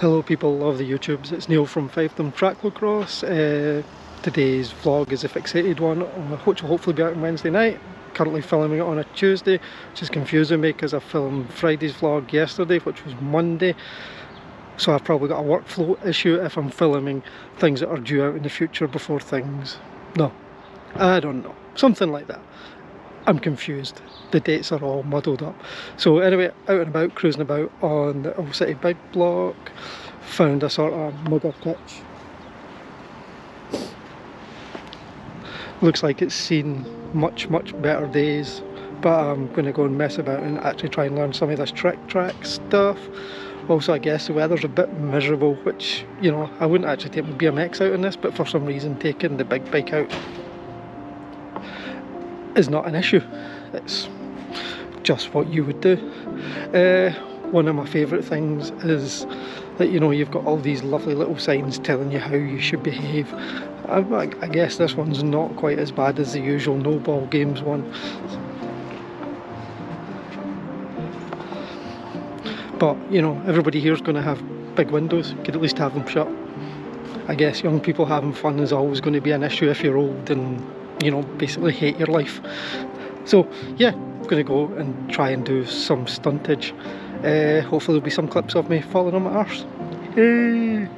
Hello people of the YouTubes, it's Neil from Fiefdom Tracklocross. Today's vlog is a Fixated one, which will hopefully be out on Wednesday night. Currently filming it on a Tuesday, which is confusing me because I filmed Friday's vlog yesterday, which was Monday. So I've probably got a workflow issue if I'm filming things that are due out in the future before things. No, I don't know. Something like that. I'm confused. The dates are all muddled up. So anyway, out and about, cruising about on the All-City Big Block, found a sort of mugger pitch. Looks like it's seen much better days, but I'm going to go and mess about and actually try and learn some of this trick track stuff. Also, I guess the weather's a bit miserable, which, you know, I wouldn't actually take my BMX out in this, but for some reason taking the big bike out is not an issue. It's just what you would do. One of my favourite things is that, you know, you've got all these lovely little signs telling you how you should behave. I guess this one's not quite as bad as the usual no ball games one, but you know, everybody here's going to have big windows. You could at least have them shut. I guess young people having fun is always going to be an issue if you're old and, you know, basically hate your life. So yeah, I'm going to go and try and do some stuntage. Hopefully there'll be some clips of me falling on my arse. Hey!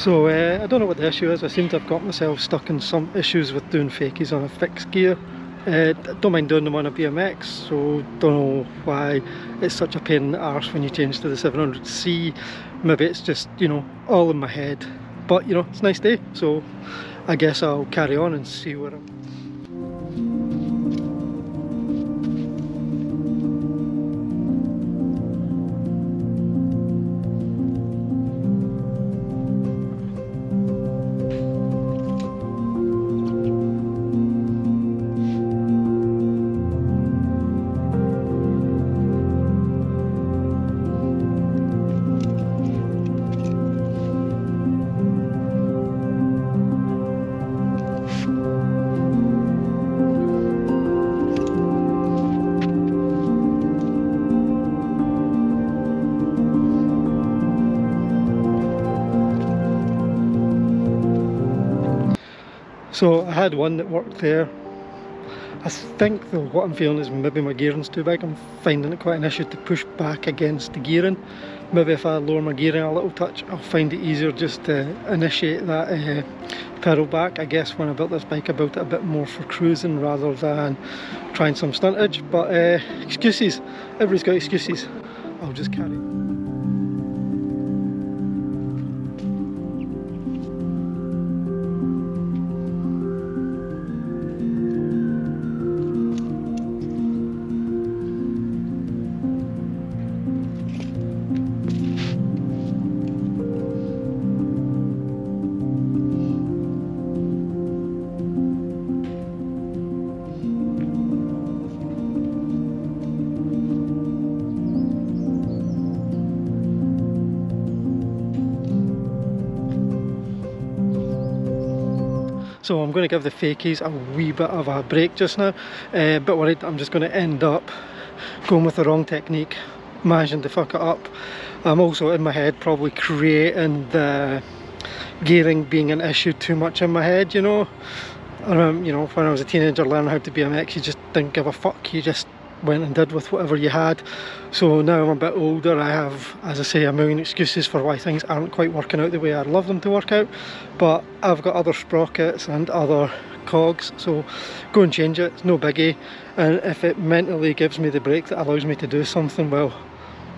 So I don't know what the issue is. I seem to have got myself stuck in some issues with doing fakies on a fixed gear. I don't mind doing them on a BMX, so don't know why it's such a pain in the arse when you change to the 700C. Maybe it's just, you know, all in my head. But you know, it's a nice day, so I guess I'll carry on and see where I'm. So I had one that worked there. I think though what I'm feeling is maybe my gearing's too big. I'm finding it quite an issue to push back against the gearing. Maybe if I lower my gearing a little touch, I'll find it easier just to initiate that pedal back. I guess when I built this bike, I built it a bit more for cruising rather than trying some stuntage. But excuses, everybody's got excuses. I'll just carry on. So I'm going to give the fakies a wee bit of a break just now. A bit worried I'm just going to end up going with the wrong technique, managing to fuck it up. I'm also in my head probably creating the gearing being an issue too much in my head, you know. You know, when I was a teenager learning how to BMX, you just didn't give a fuck, you just went and did with whatever you had. So now I'm a bit older, I have, as I say, a million excuses for why things aren't quite working out the way I'd love them to work out, but I've got other sprockets and other cogs, so go and change it, it's no biggie. And if it mentally gives me the break that allows me to do something, well,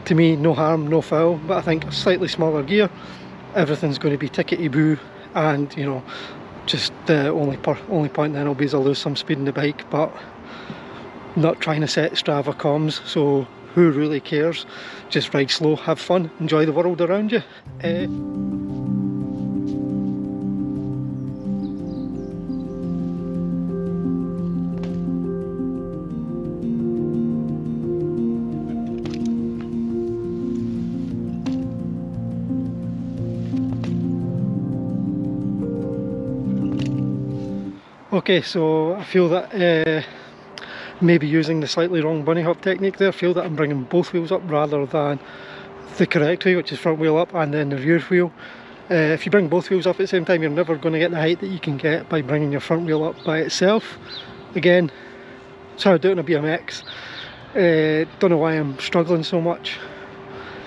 to me, no harm, no foul. But I think a slightly smaller gear, everything's going to be tickety-boo, and you know, just the only point then will be is I'll lose some speed in the bike, but not trying to set Strava comms, so who really cares? Just ride slow, have fun, enjoy the world around you. Okay, so I feel that maybe using the slightly wrong bunny hop technique there. I feel that I'm bringing both wheels up rather than the correct way, which is front wheel up and then the rear wheel. If you bring both wheels up at the same time, you're never going to get the height that you can get by bringing your front wheel up by itself. Again, that's how I do it in a BMX. Don't know why I'm struggling so much.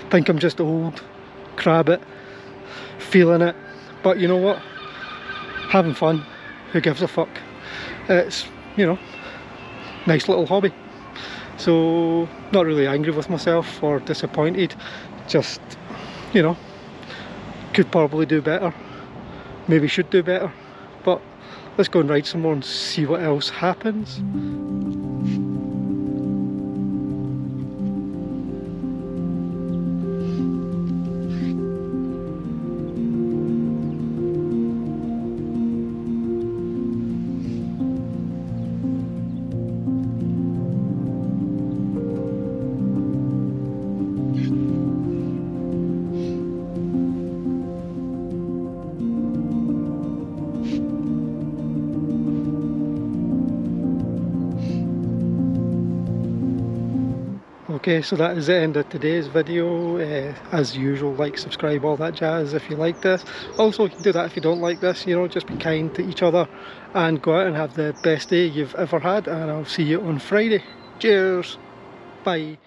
I think I'm just old, crab it, feeling it. But you know what? Having fun. Who gives a fuck? It's, you know, nice little hobby. So, not really angry with myself or disappointed, just, you know, could probably do better, maybe should do better, but let's go and ride some more and see what else happens. Okay, so that is the end of today's video. As usual, like, subscribe, all that jazz if you like this. Also, you can do that if you don't like this, you know, just be kind to each other and go out and have the best day you've ever had, and I'll see you on Friday. Cheers, bye.